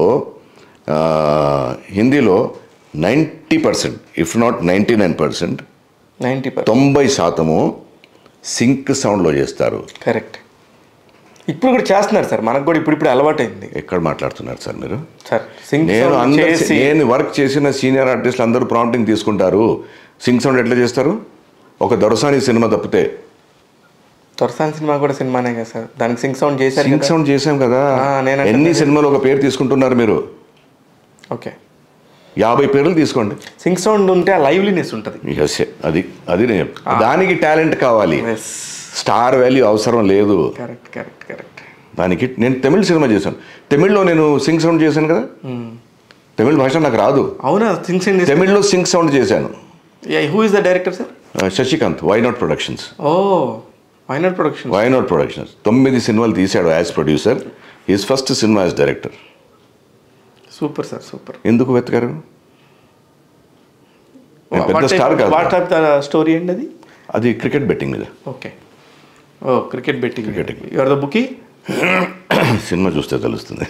Hindilo ninety percent, if not ninety-nine percent, ninety percent sync sound lo chestaru. Correct. ఇప్పుడు కూడా చేస్తున్నారు సార్ మనకు కూడా ఇప్పుడు ఇప్పుడు అలవాటైంది ఎక్కడ మాట్లాడుతున్నారు సార్ మీరు నేను అందరూ నేను వర్క్ చేసిన సీనియర్ ఆర్టిస్టులు అందరూ ప్రాంప్టింగ్ తీసుకుంటారు సింగ్ సౌండ్ ఎట్లా చేస్తారు ఒక దొరసాని సినిమా తప్పితే దొరసాని సినిమా కూడా సినిమానే కదా సార్ దానికి సింగ్ సౌండ్ చేశారు సింగ్ సౌండ్ చేశాం కదా ఎన్ని సినిమాలు ఒక పేరు తీసుకుంటున్నారు మీరు ఓకే యాభై పేర్లు తీసుకోండి సింగ్ సౌండ్ ఉంటే ఆ లైవ్లీనెస్ ఉంటుంది అది అది నేను దానికి టాలెంట్ కావాలి స్టార్ వాల్యూ అవసరం లేదు కరెక్ట్ కరెక్ట్ కరెక్ట్ దానికి నేను తమిళ సినిమా చేశాను తమిళ్లో నేను సింగ్ సౌండ్ చేశాను కదా తమిళ భాష నాకు రాదు అవునా సింగ్ సౌండ్ తమిళ్లో సింగ్ సౌండ్ చేశాను who is the director sir Shashikanth YNot productions oh YNot productions YNot productions తొమ్మిది సినిమాలు తీశాడు as producer his first cinema as director super sir super ఎందుకు వెతకారు పెద్ద స్టార్ కాదు వాట్ ఆఫ్ ద స్టోరీ అండి అది అది క్రికెట్ బెట్టింగ్ మీద okay oh cricket betting cricket you are the bookie cinema చూస్తే తెలుస్తుంది